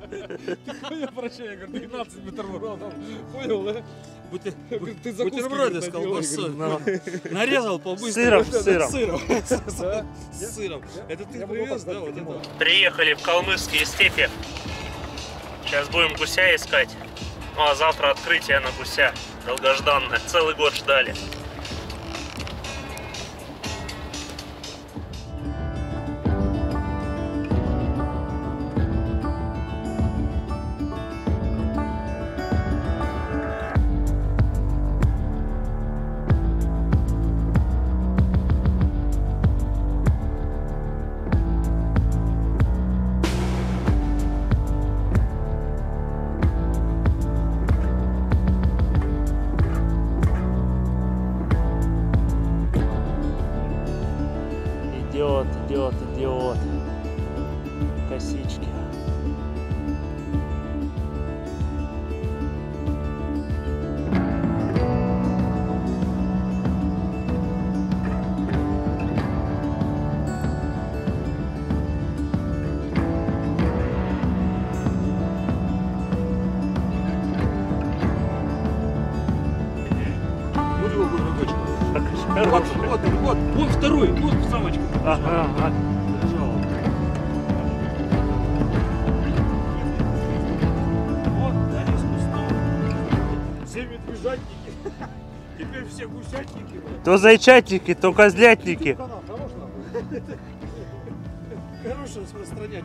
Такое прощение, говорю, 12 бутербродов. Понял, да? Бутерброды с колбасой. Нарезал побыстрее. С сыром. Это ты привез, да? Приехали в калмыцкие степи. Сейчас будем гуся искать. Ну а завтра открытие на гуся. Долгожданное. Целый год ждали. Идет косички. Вот, вон второй, вот самочка. Ага. Теперь все гусятники. То зайчатники, то козлятники. Хорошо распространять.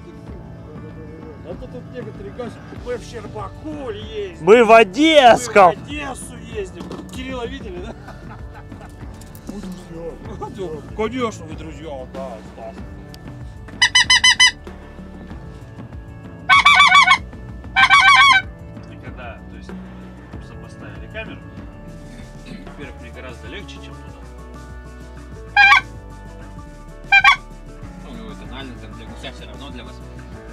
А то тут некоторые гасят. Мы в Щербакуль ездим. Мы в Одессу. Мы в Одессу ездим. Кирилла видели, да? Мы друзья. Конечно, вы друзья, да, Стас. И когда, то есть, сопоставили камеру, во-первых, мне гораздо легче, чем туда. Ну, у него это тональность, для гуся все равно для вас.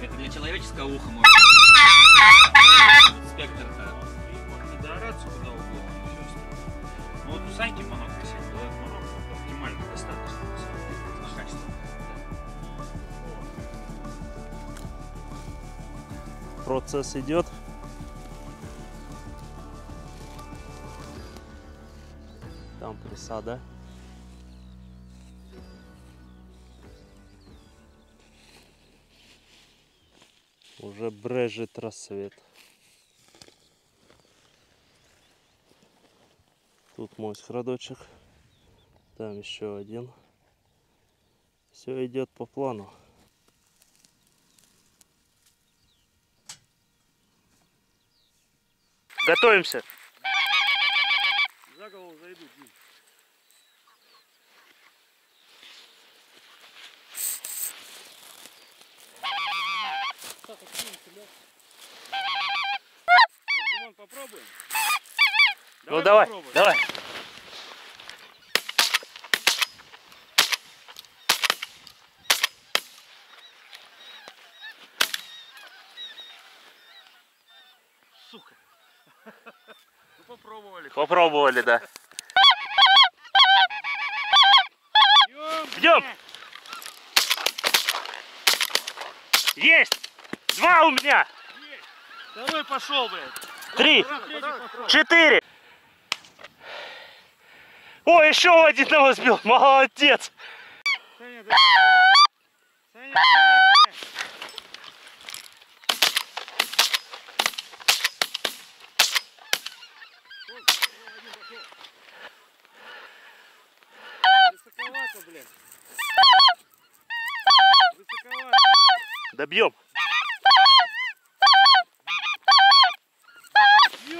Это для человеческого уха можно. Спектр-то. Можно доораться куда угодно. Ну, вот у Саньки монок висит, но этот монок оптимально достаточно. На качество. Да. Процесс идет. Там присада. Уже брежет рассвет. Тут мой сходочек. Там еще один. Все идет по плану. Готовимся. За голову зайду. Попробуем. Ну давай, попробуем. Давай. Сука. Ну, попробовали. Попробовали, да. Идем. Есть. Два у меня. Есть. Второй пошел, блядь. Три. Четыре. О, еще один его сбил. Молодец. Саня. Высоковато, блядь. Высоковато. Добьем.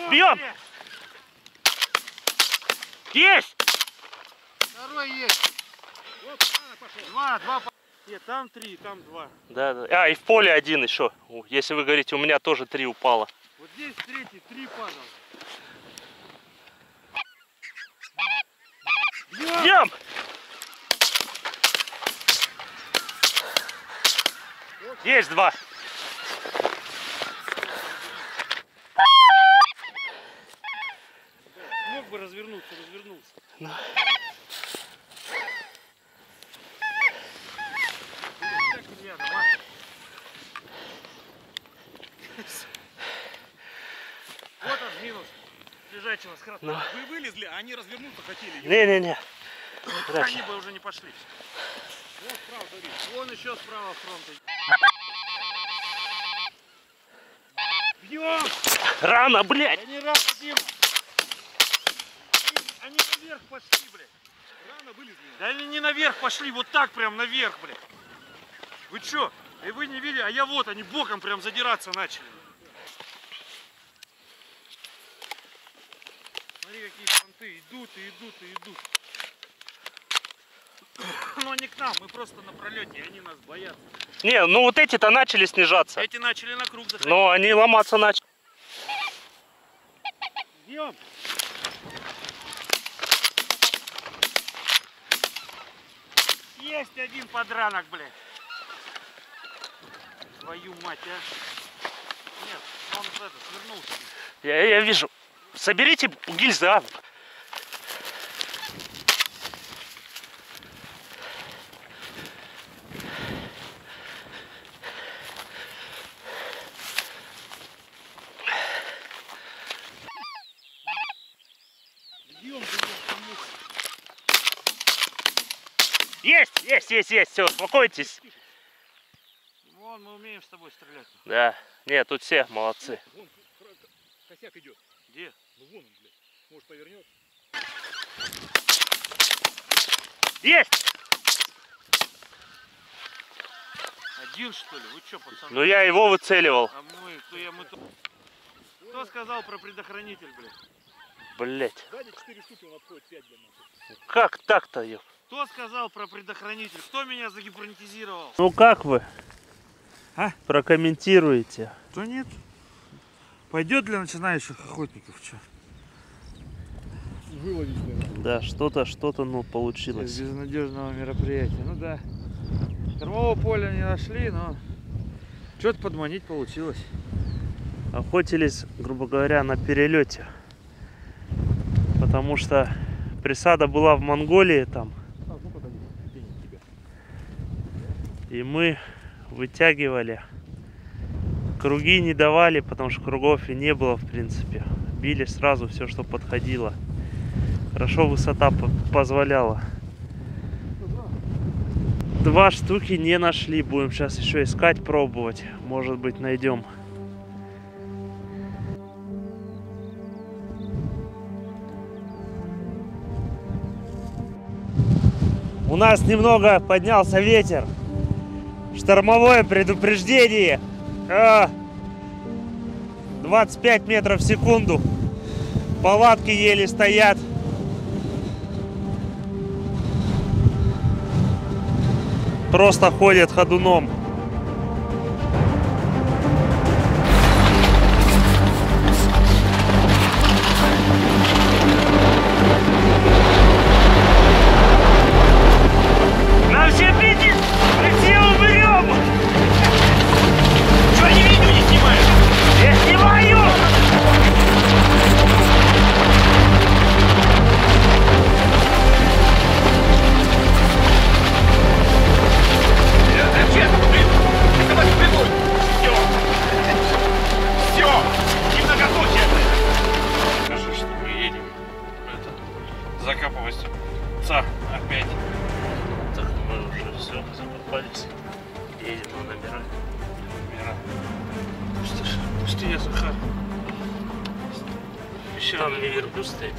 Бьем! Есть! Второй есть! Оп, два. Нет, там три, там два. Да. А, и в поле один еще. Если вы говорите, у меня тоже три упало. Вот здесь третий, три падал. Бьем! Есть два. Развернулся. Ну. Вот он минус лежачего с красного. Но... Вы вылезли, а они развернуться хотели. Не-не-не. Они бы уже не пошли. Вот справа, вон еще справа фронта. Бьем! Рано, блядь! Да не рано, Дима! Они наверх пошли, блядь! Рано вылезли! Да они не наверх пошли, вот так прям наверх, блядь! Вы чё? И вы не видели? А я вот, они боком прям задираться начали. Смотри, какие фронты идут и идут и идут. Но не к нам, мы просто на пролете, и они нас боятся. Не, ну вот эти-то начали снижаться. Эти начали на круг заходить. Но они ломаться начали. Идем. Есть один подранок, блядь. Твою мать, а. Нет, он это, свернулся. Я вижу. Соберите гильзы, а. Есть, есть, есть, есть, все, успокойтесь. Вон, мы умеем с тобой стрелять. Да, нет, тут все молодцы. Вон, косяк идет. Где? Ну вон он, блядь, может повернет. Есть! Один, что ли? Вы что, пацаны? Ну я его выцеливал. А мы, кто сказал про предохранитель, блядь? Блядь. Сзади 4 штуки, он обходит 5 для нас. Как так-то, еб? Кто сказал про предохранитель? Кто меня загипнотизировал? Ну как вы? А? Прокомментируете? Да нет. Пойдет для начинающих охотников что? Выловить, да? Да, что-то, ну получилось. Из безнадежного мероприятия, ну да. Кормового поля не нашли, но что-то подманить получилось. Охотились, грубо говоря, на перелете, потому что присада была в Монголии там. И мы вытягивали, круги не давали, потому что кругов и не было в принципе. Били сразу все, что подходило. Хорошо высота позволяла. Два штуки не нашли, будем сейчас еще искать, пробовать. Может быть, найдем. У нас немного поднялся ветер. Штормовое предупреждение. 25 метров в секунду. Палатки еле стоят. Просто ходят ходуном. Там не верблюд стоит.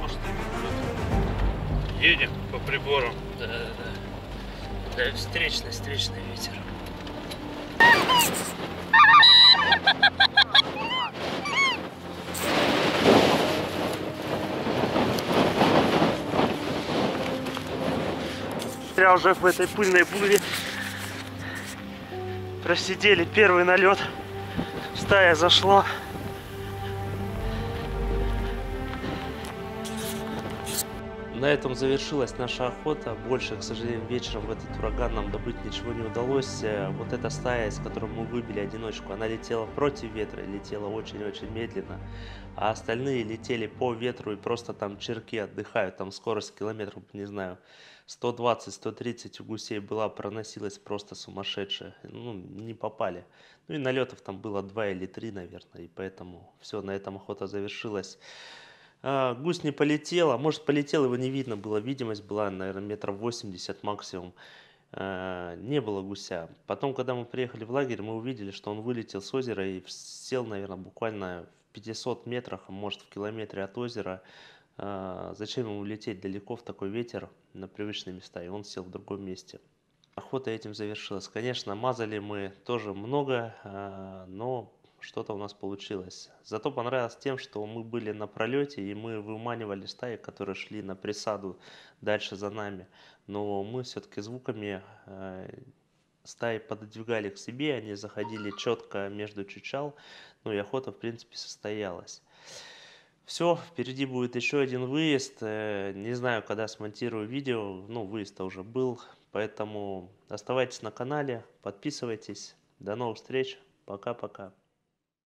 Может, и верблюд. Едем по приборам. Да. Да, встречный ветер. Зря уже в этой пыльной буре просидели первый налет. Стая зашла. На этом завершилась наша охота. Больше, к сожалению, вечером в этот ураган нам добыть ничего не удалось. Вот эта стая, из которой мы выбили одиночку, она летела против ветра, летела очень-очень медленно. А остальные летели по ветру и просто там черки отдыхают. Там скорость километров, не знаю, 120-130 у гусей была, проносилась просто сумасшедшая. Ну, не попали. Ну и налетов там было 2 или 3, наверное. И поэтому все, на этом охота завершилась. Гусь не полетел, а может полетел, его не видно было, видимость была, наверное, метров 80 максимум, не было гуся. Потом, когда мы приехали в лагерь, мы увидели, что он вылетел с озера и сел, наверное, буквально в 500 метрах, а может в километре от озера. Зачем ему лететь далеко в такой ветер на привычные места, и он сел в другом месте. Охота этим завершилась. Конечно, мазали мы тоже много, но... что-то у нас получилось. Зато понравилось тем, что мы были на пролете, и мы выманивали стаи, которые шли на присаду дальше за нами. Но мы все-таки звуками стаи пододвигали к себе, они заходили четко между чучал, ну и охота, в принципе, состоялась. Все, впереди будет еще один выезд. Не знаю, когда смонтирую видео, ну, выезд-то уже был, поэтому оставайтесь на канале, подписывайтесь. До новых встреч, пока-пока.